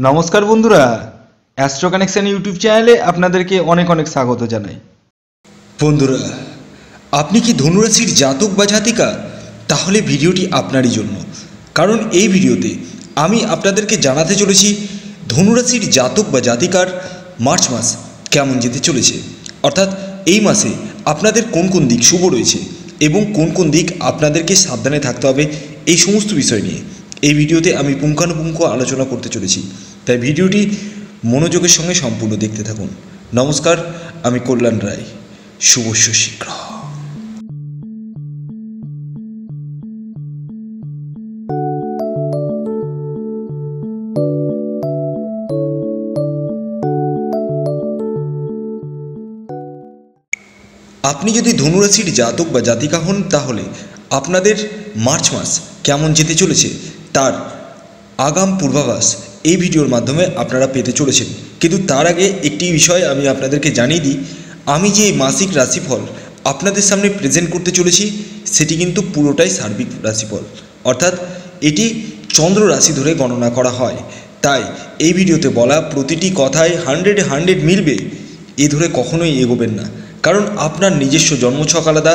नमस्कार बंधुरा Astro Connection YouTube चैनले आपनादेरके अनेक अनेक स्वागत जानाई। बंधुरा आपनि कि धनुराशिर जातक बा जातिका ताहले भिडियोटी आपनारई जोन्नो, कारण एई भिडियोते आमि आपनादेरके जानाते चलेछि धनुराशिर जातक बा जातिकार मार्च मास केमन जेते चलेछे, अर्थात एई मासे आपनादेर कोन कोन दिक शुभ रयेछे एबं कोन कोन दिक आपनादेरके साबधाने थाकते होबे एई समस्त विषय निये এই ভিডিওতে আমি পুঙ্খানুপুঙ্খ আলোচনা করতে চলেছি, তাই ভিডিওটি মনোযোগের সঙ্গে সম্পূর্ণ দেখতে থাকুন। নমস্কার, আমি কল্যাণ রায়, শুভ শীঘ্র। আপনি যদি ধনু রাশির জাতক বা জাতিকা হন তাহলে আপনাদের মার্চ মাস কেমন যেতে চলেছে तार आगाम पूर्वाभास ये भिडियोर माध्यमे आपनारा पेते चलेछेन। किन्तु तार आगे एकटी विषय आमी आपनादेरके जानिये दिई, आमी जे मासिक राशिफल आपनादेर सामने प्रेजेंट करते चलेछि सेटी किन्तु पुरोटाई सार्बिक राशिफल, अर्थात एटी चंद्र राशि धरे गणना करा हय, ताई एई भिडियोते बला प्रतिटी कथाई 100-100 मिलबे ए धरे कखनोई एगोबेन ना, कारण आपनार निजस्व जन्मछक आलादा,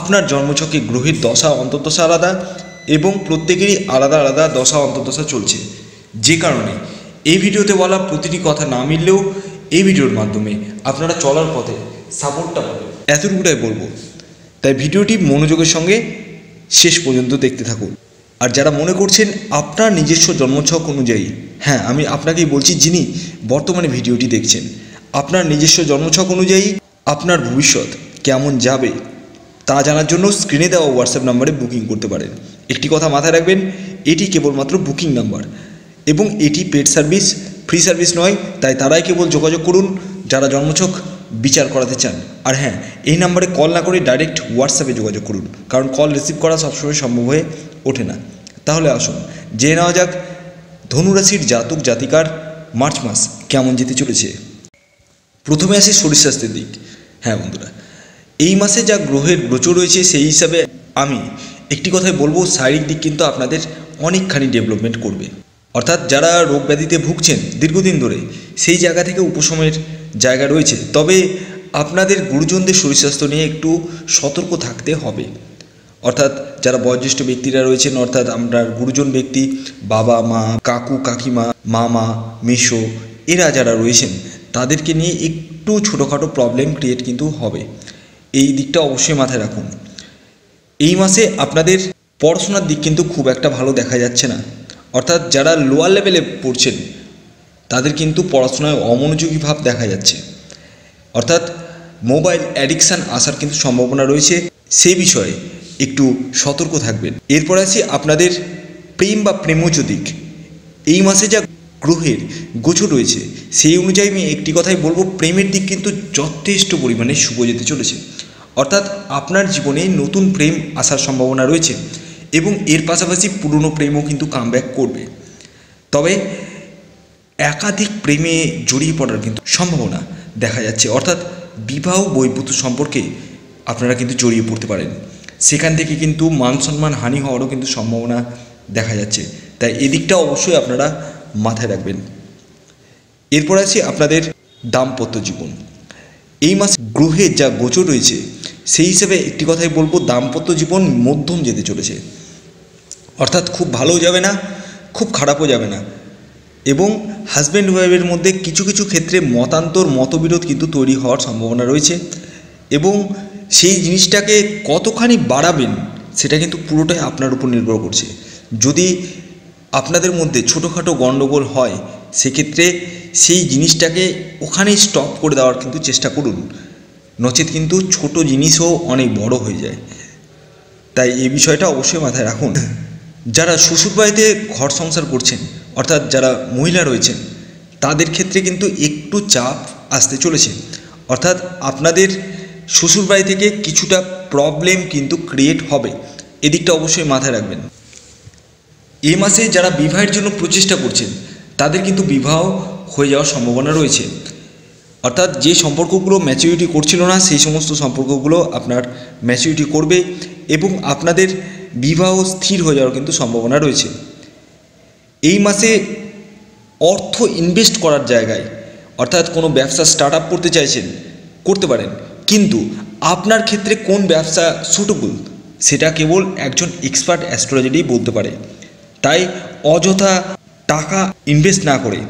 आपनार जन्मछके ग्रहेर दशा अंतर्दशा आलादा এবং প্রত্যেকেরই আলাদা আলাদা দশা অন্তর্দশা চলছে, যে কারণে এই ভিডিওতে বলা প্রতিটি কথা না মিললেও এই ভিডিওর মাধ্যমে আপনারা চলার পথে সাপোর্টটা পাবেন, এতটুকুটাই বলবো। তাই ভিডিওটি মনোযোগের সঙ্গে শেষ পর্যন্ত দেখতে থাকুন। আর যারা মনে করছেন আপনার নিজস্ব জন্মছক অনুযায়ী, হ্যাঁ আমি আপনাকেই বলছি যিনি বর্তমানে ভিডিওটি দেখছেন, আপনার নিজস্ব জন্মছক অনুযায়ী আপনার ভবিষ্যৎ কেমন যাবে তা জানার জন্য স্ক্রিনে দেওয়া হোয়াটসঅ্যাপ নাম্বারে বুকিং করতে পারেন। একটি কথা মাথায় রাখবেন, এটি কেবলমাত্র বুকিং নাম্বার এবং এটি পেড সার্ভিস, ফ্রি সার্ভিস নয়, তাই তারাই কেবল যোগাযোগ করুন যারা জন্মছক বিচার করাতে চান। আর হ্যাঁ, এই নাম্বারে কল না করে ডাইরেক্ট হোয়াটসঅ্যাপে যোগাযোগ করুন, কারণ কল রিসিভ করা সবসময় সম্ভব হয়ে ওঠে না। তাহলে আসুন জেনে নেওয়া যাক ধনুরাশির জাতক জাতিকার মার্চ মাস কেমন যেতে চলেছে। প্রথমে আসি শরীর স্বাস্থ্যের দিক। হ্যাঁ বন্ধুরা, এই মাসে যা গ্রহের গোচর রয়েছে সেই হিসাবে আমি একটি কথাই বলবো, শারীরিক দিক কিন্তু আপনাদের অনেকখানি ডেভেলপমেন্ট করবে, অর্থাৎ যারা রোগ ব্যাধিতে ভুগছেন দীর্ঘদিন ধরে সেই জায়গা থেকে উপশমের জায়গা রয়েছে। তবে আপনাদের গুরুজনদের শরীর স্বাস্থ্য নিয়ে একটু সতর্ক থাকতে হবে, অর্থাৎ যারা বয়োজ্যেষ্ঠ ব্যক্তিরা রয়েছেন, অর্থাৎ আমরা গুরুজন ব্যক্তি বাবা মা, কাকু কাকিমা, মামা মেশো, এরা যারা রয়েছেন তাদেরকে নিয়ে একটু ছোটোখাটো প্রবলেম ক্রিয়েট কিন্তু হবে, এই দিকটা অবশ্যই মাথায় রাখুন। এই মাসে আপনাদের পড়াশোনার দিক কিন্তু খুব একটা ভালো দেখা যাচ্ছে না, অর্থাৎ যারা লোয়ার লেভেলে পড়ছেন তাদের কিন্তু পড়াশোনায় অমনোযোগী ভাব দেখা যাচ্ছে, অর্থাৎ মোবাইল অ্যাডিকশান আসার কিন্তু সম্ভাবনা রয়েছে, সেই বিষয়ে একটু সতর্ক থাকবেন। এরপরে আসি আপনাদের প্রেম বা প্রেমজ দিক। এই মাসে যা গ্রহের গোচর রয়েছে সেই অনুযায়ী আমি একটি কথাই বলবো, প্রেমের দিক কিন্তু যথেষ্ট পরিমাণে শুভ যেতে চলেছে, অর্থাৎ আপনার জীবনে নতুন প্রেম আসার সম্ভাবনা রয়েছে এবং এর পাশাপাশি পুরনো প্রেমও কিন্তু কামব্যাক করবে। তবে একাধিক প্রেমে জড়িয়ে পড়ার কিন্তু সম্ভাবনা দেখা যাচ্ছে, অর্থাৎ বিবাহ বৈবাহিক সম্পর্কে আপনারা কিন্তু জড়িয়ে পড়তে পারেন, সেখান থেকে কিন্তু মান সম্মান হানি হওয়ারও কিন্তু সম্ভাবনা দেখা যাচ্ছে, তাই এদিকটা অবশ্যই আপনারা মাথায় রাখবেন। এরপর আছে আপনাদের দাম্পত্য জীবন। এই মাসে গ্রহের যা গোচর রয়েছে সেই হিসেবে একটি কথাই বলবো, দাম্পত্য জীবন মধ্যম যেতে চলেছে, অর্থাৎ খুব ভালোও যাবে না খুব খারাপও যাবে না, এবং হাজব্যান্ড ওয়াইফের মধ্যে কিছু কিছু ক্ষেত্রে মতান্তর মতবিরোধ কিন্তু তৈরি হওয়ার সম্ভাবনা রয়েছে, এবং সেই জিনিসটাকে কতখানি বাড়াবেন সেটা কিন্তু পুরোটাই আপনার উপর নির্ভর করছে। যদি আপনাদের মধ্যে ছোটোখাটো গণ্ডগোল হয় সেক্ষেত্রে সেই জিনিসটাকে ওখানেই স্টপ করে দেওয়ার কিন্তু চেষ্টা করুন, নচেত কিন্তু ছোট জিনিসও অনেক বড় হয়ে যায়, তাই এই বিষয়টা অবশ্যই মাথায় রাখুন। যারা শ্বশুরবাড়িতে ঘর সংসার করছেন, অর্থাৎ যারা মহিলা রয়েছেন তাদের ক্ষেত্রে কিন্তু একটু চাপ আসতে চলেছে, অর্থাৎ আপনাদের শ্বশুরবাড়ি থেকে কিছুটা প্রবলেম কিন্তু ক্রিয়েট হবে, এদিকটা অবশ্যই মাথায় রাখবেন। এই মাসে যারা বিবাহের জন্য প্রচেষ্টা করছেন তাদের কিন্তু বিবাহ হয়ে যাওয়ার সম্ভাবনা রয়েছে, অর্থাৎ যে সম্পর্কগুলো ম্যাচুরিটি করছিল না সেই সমস্ত সম্পর্কগুলো আপনার ম্যাচুরিটি করবে এবং আপনাদের বিবাহ স্থির হয়ে যাওয়ার কিন্তু সম্ভাবনা রয়েছে। এই মাসে অর্থ ইনভেস্ট করার জায়গায় অর্থাৎ কোনো ব্যবসা স্টার্টআপ করতে চাইছেন করতে পারেন, কিন্তু আপনার ক্ষেত্রে কোন ব্যবসা সুটেবল সেটা কেবল একজন এক্সপার্ট অ্যাস্ট্রোলজারই বলতে পারে। তাই অযথা টাকা ইনভেস্ট না করে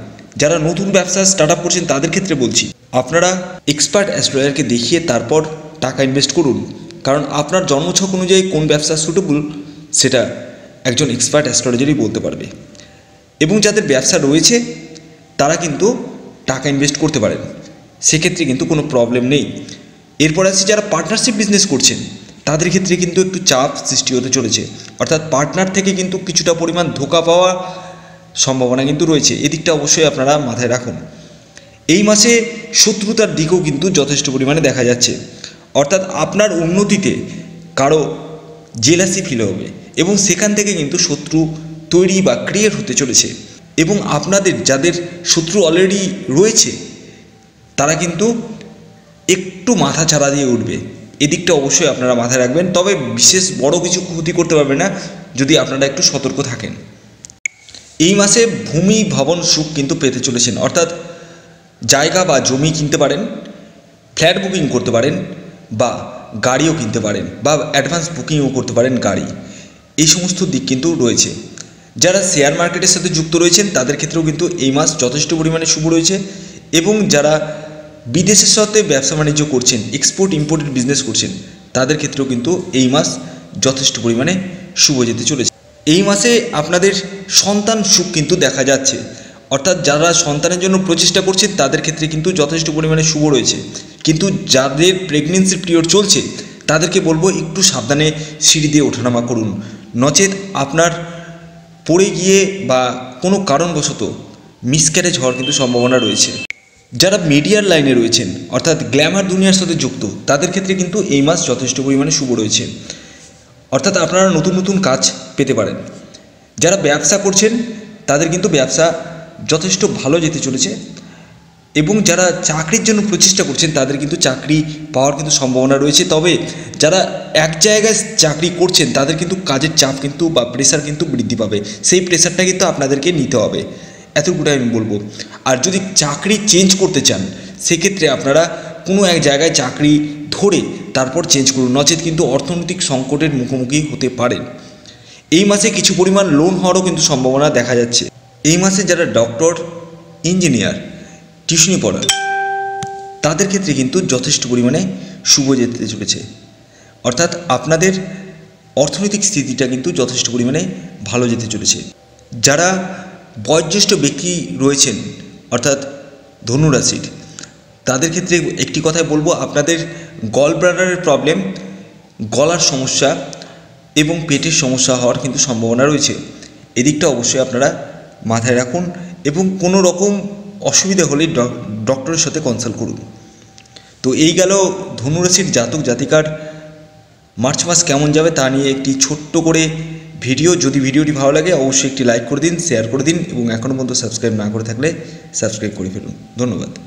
যারা নতুন ব্যবসা স্টার্টআপ করছেন তাদের ক্ষেত্রে বলছি, আপনারা এক্সপার্ট অ্যাস্ট্রোলজারকে দেখিয়ে তারপর টাকা ইনভেস্ট করুন, কারণ আপনার জন্মছক অনুযায়ী কোন ব্যবসা সুটেবল সেটা একজন এক্সপার্ট অ্যাস্ট্রোলজারই বলতে পারবে। এবং যাদের ব্যবসা রয়েছে তারা কিন্তু টাকা ইনভেস্ট করতে পারেন, সেক্ষেত্রে কিন্তু কোনো প্রবলেম নেই। এরপর আসছে যারা পার্টনারশিপ বিজনেস করছেন তাদের ক্ষেত্রে কিন্তু একটু চাপ সৃষ্টি হতে চলেছে, অর্থাৎ পার্টনার থেকে কিন্তু কিছুটা পরিমাণ ধোঁকা পাওয়া সম্ভাবনা কিন্তু রয়েছে, এদিকটা অবশ্যই আপনারা মাথায় রাখুন। এই মাসে শত্রুতার দিকও কিন্তু যথেষ্ট পরিমাণে দেখা যাচ্ছে, অর্থাৎ আপনার উন্নতিতে কারো জেলাসি ফিল হবে এবং সেখান থেকে কিন্তু শত্রু তৈরি বা ক্রিয়েট হতে চলেছে। এবং আপনাদের যাদের শত্রু অলরেডি রয়েছে তারা কিন্তু একটু মাথা ছাড়া দিয়ে উঠবে, এদিকটা অবশ্যই আপনারা মাথায় রাখবেন। তবে বিশেষ বড় কিছু ক্ষতি করতে পারবে না যদি আপনারা একটু সতর্ক থাকেন। এই মাসে ভূমি ভবন সুখ কিন্তু পেতে চলেছেন, অর্থাৎ জায়গা বা জমি কিনতে পারেন, ফ্ল্যাট বুকিং করতে পারেন বা গাড়িও কিনতে পারেন বা অ্যাডভান্স বুকিংও করতে পারেন গাড়ি, এই সমস্ত দিক কিন্তু রয়েছে। যারা শেয়ার মার্কেটের সাথে যুক্ত রয়েছেন তাদের ক্ষেত্রেও কিন্তু এই মাস যথেষ্ট পরিমাণে শুভ রয়েছে। এবং যারা বিদেশের সাথে ব্যবসা বাণিজ্য করছেন, এক্সপোর্ট ইম্পোর্টের বিজনেস করছেন তাদের ক্ষেত্রেও কিন্তু এই মাস যথেষ্ট পরিমাণে শুভ যেতে চলেছে। এই মাসে আপনাদের সন্তান সুখ কিন্তু দেখা যাচ্ছে, অর্থাৎ যারা সন্তানের জন্য প্রচেষ্টা করছেন তাদের ক্ষেত্রে কিন্তু যথেষ্ট পরিমাণে শুভ রয়েছে। কিন্তু যাদের প্রেগনেন্সির পিরিয়ড চলছে তাদেরকে বলবো একটু সাবধানে সিঁড়ি দিয়ে ওঠানামা করুন, নচেত আপনার পড়ে গিয়ে বা কোনো কারণবশত মিসক্যারেজ হওয়ার কিন্তু সম্ভাবনা রয়েছে। যারা মিডিয়ার লাইনে রয়েছেন অর্থাৎ গ্ল্যামার দুনিয়ার সাথে যুক্ত তাদের ক্ষেত্রে কিন্তু এই মাস যথেষ্ট পরিমাণে শুভ রয়েছে, অর্থাৎ আপনারা নতুন নতুন কাজ পেতে পারেন। যারা ব্যবসা করছেন তাদের কিন্তু ব্যবসা যথেষ্ট ভালো যেতে চলেছে। এবং যারা চাকরির জন্য প্রচেষ্টা করছেন তাদের কিন্তু চাকরি পাওয়ার কিন্তু সম্ভাবনা রয়েছে। তবে যারা এক জায়গায় চাকরি করছেন তাদের কিন্তু কাজের চাপ কিন্তু বা প্রেশার কিন্তু বৃদ্ধি পাবে, সেই প্রেশারটা কিন্তু আপনাদেরকে নিতে হবে, এতটুকুটাই আমি বলবো। আর যদি চাকরি চেঞ্জ করতে চান সেক্ষেত্রে আপনারা কোনো এক জায়গায় চাকরি ধরে তারপর চেঞ্জ করুন, নচেত কিন্তু অর্থনৈতিক সংকটের মুখোমুখি হতে পারেন। এই মাসে কিছু পরিমাণ লোন হওয়ারও কিন্তু সম্ভাবনা দেখা যাচ্ছে। এই মাসে যারা ডক্টর, ইঞ্জিনিয়ার, টিউশনি পড়া তাদের ক্ষেত্রে কিন্তু যথেষ্ট পরিমাণে শুভ যেতে চলেছে, অর্থাৎ আপনাদের অর্থনৈতিক স্থিতিটা কিন্তু যথেষ্ট পরিমাণে ভালো যেতে চলেছে। যারা বয়োজ্যেষ্ঠ ব্যক্তি রয়েছেন অর্থাৎ ধনু রাশির তাদের ক্ষেত্রে একটি কথাই বলবো, আপনাদের গল ব্লাডারের প্রবলেম, গলার সমস্যা এবং পেটের সমস্যা হওয়ার কিন্তু সম্ভাবনা রয়েছে, এদিকটা অবশ্যই আপনারা মাথায় রাখুন। এবং কোনো রকম অসুবিধা হলে ডক্টরের সাথে কনসাল্ট করুন। তো এই গেল ধনুরাশির জাতক জাতিকার মার্চ মাস কেমন যাবে তা নিয়ে একটি ছোট্ট করে ভিডিও। যদি ভিডিওটি ভালো লাগে অবশ্যই একটি লাইক করে দিন, শেয়ার করে দিন এবং এখনও পর্যন্ত সাবস্ক্রাইব না করে থাকলে সাবস্ক্রাইব করে ফেলুন। ধন্যবাদ।